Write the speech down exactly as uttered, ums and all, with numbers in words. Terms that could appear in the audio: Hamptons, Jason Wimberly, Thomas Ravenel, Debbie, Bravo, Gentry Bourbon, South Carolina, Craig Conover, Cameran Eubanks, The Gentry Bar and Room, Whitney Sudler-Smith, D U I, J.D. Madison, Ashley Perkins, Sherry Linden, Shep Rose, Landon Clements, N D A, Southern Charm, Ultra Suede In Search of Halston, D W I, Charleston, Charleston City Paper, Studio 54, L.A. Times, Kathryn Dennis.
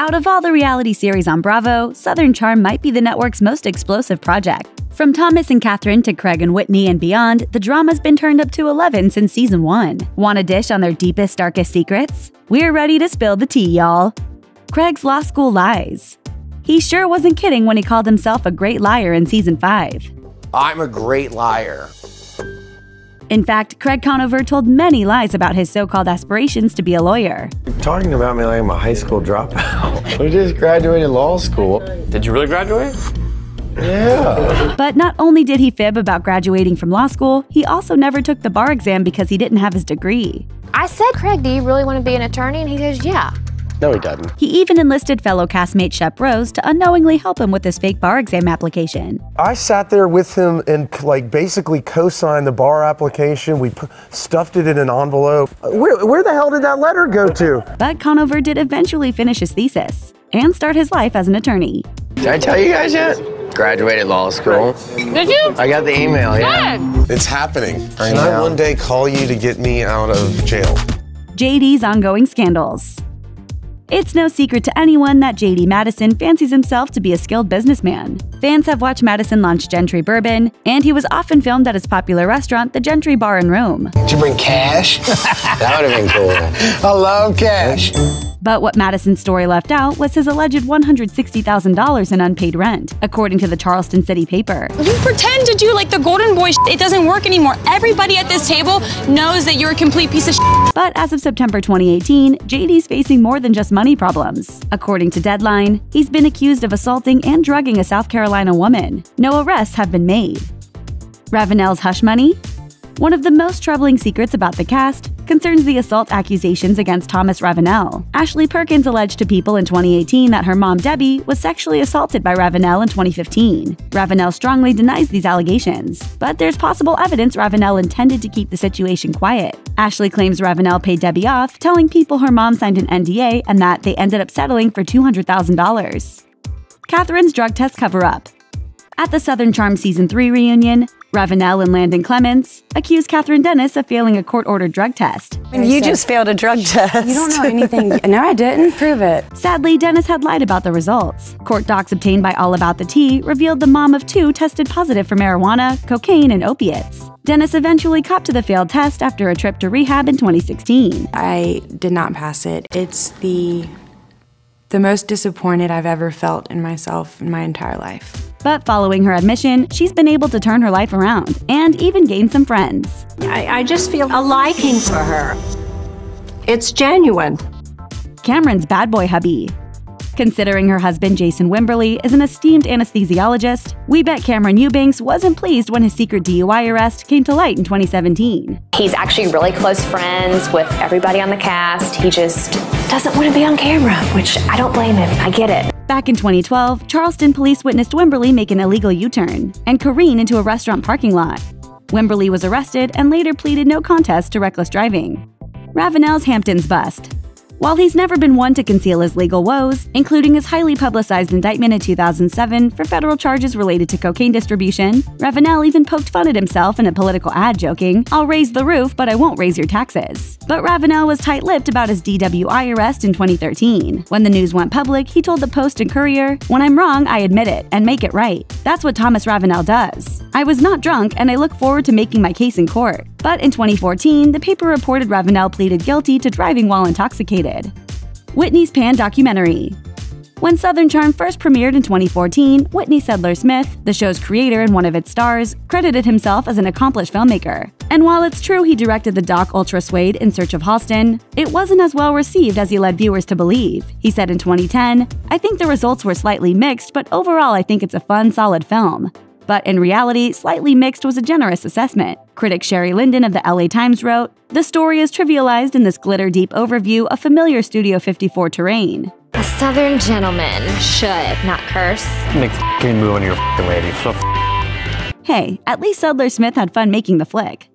Out of all the reality series on Bravo, Southern Charm might be the network's most explosive project. From Thomas and Kathryn to Craig and Whitney and beyond, the drama's been turned up to eleven since season one. Want a dish on their deepest, darkest secrets? We're ready to spill the tea, y'all. Craig's law school lies. He sure wasn't kidding when he called himself a great liar in season five. I'm a great liar. In fact, Craig Conover told many lies about his so-called aspirations to be a lawyer. You're talking about me like I'm a high school dropout. I just graduated law school. Did you really graduate? Yeah. But not only did he fib about graduating from law school, he also never took the bar exam because he didn't have his degree. I said, Craig, do you really want to be an attorney? And he goes, yeah. No, he doesn't. He even enlisted fellow castmate Shep Rose to unknowingly help him with his fake bar exam application. I sat there with him and like basically co-signed the bar application. We p stuffed it in an envelope. Where, where the hell did that letter go to? But Conover did eventually finish his thesis and start his life as an attorney. Did I tell you guys yet? Graduated law school. Did you? I got the email, Good. yeah. It's happening. I and I one day call you to get me out of jail. J D's ongoing scandals. It's no secret to anyone that J D Madison fancies himself to be a skilled businessman. Fans have watched Madison launch Gentry Bourbon, and he was often filmed at his popular restaurant, The Gentry Bar and Room. Did you bring cash? That would have been cool. I love cash. But what Madison's story left out was his alleged one hundred sixty thousand dollars in unpaid rent, according to the Charleston City Paper. You pretend to do like the golden boy shit. It doesn't work anymore. Everybody at this table knows that you're a complete piece of shit. But as of September twenty eighteen, J D's facing more than just money problems. According to Deadline, he's been accused of assaulting and drugging a South Carolina woman. No arrests have been made. Ravenel's hush money? One of the most troubling secrets about the cast concerns the assault accusations against Thomas Ravenel. Ashley Perkins alleged to People in twenty eighteen that her mom, Debbie, was sexually assaulted by Ravenel in twenty fifteen. Ravenel strongly denies these allegations, but there's possible evidence Ravenel intended to keep the situation quiet. Ashley claims Ravenel paid Debbie off, telling People her mom signed an N D A and that they ended up settling for two hundred thousand dollars. Kathryn's drug test cover-up. At the Southern Charm Season three reunion, Ravenel and Landon Clements accused Kathryn Dennis of failing a court-ordered drug test. You just failed a drug test. You don't know anything. No, I didn't. Prove it. Sadly, Dennis had lied about the results. Court docs obtained by All About the Tea revealed the mom of two tested positive for marijuana, cocaine, and opiates. Dennis eventually copped to the failed test after a trip to rehab in twenty sixteen. I did not pass it. It's the, the most disappointed I've ever felt in myself in my entire life. But following her admission, she's been able to turn her life around and even gain some friends. I, I just feel a liking for her. It's genuine. Cameron's bad boy hubby. Considering her husband Jason Wimberly is an esteemed anesthesiologist, we bet Cameran Eubanks wasn't pleased when his secret D U I arrest came to light in twenty seventeen. He's actually really close friends with everybody on the cast. He just doesn't want to be on camera, which I don't blame him. I get it. Back in twenty twelve, Charleston police witnessed Wimberly make an illegal U-turn and careen into a restaurant parking lot. Wimberly was arrested and later pleaded no contest to reckless driving. Ravenel's Hamptons bust. While he's never been one to conceal his legal woes, including his highly publicized indictment in two thousand seven for federal charges related to cocaine distribution, Ravenel even poked fun at himself in a political ad joking, "I'll raise the roof, but I won't raise your taxes." But Ravenel was tight-lipped about his D W I arrest in twenty thirteen. When the news went public, he told the Post and Courier, "When I'm wrong, I admit it and make it right. That's what Thomas Ravenel does. I was not drunk, and I look forward to making my case in court." But in twenty fourteen, the paper reported Ravenel pleaded guilty to driving while intoxicated. Whitney's Pan documentary. When Southern Charm first premiered in twenty fourteen, Whitney Sudler-Smith, the show's creator and one of its stars, credited himself as an accomplished filmmaker. And while it's true he directed the doc Ultra Suede In Search of Halston, it wasn't as well received as he led viewers to believe. He said in twenty ten, "I think the results were slightly mixed, but overall I think it's a fun, solid film." But in reality, slightly mixed was a generous assessment. Critic Sherry Linden of the L A Times wrote, "The story is trivialized in this glitter-deep overview of familiar Studio fifty-four terrain. A Southern gentleman should not curse. Make the f***ing move on your f***ing lady. Hey, at least Sudler-Smith had fun making the flick.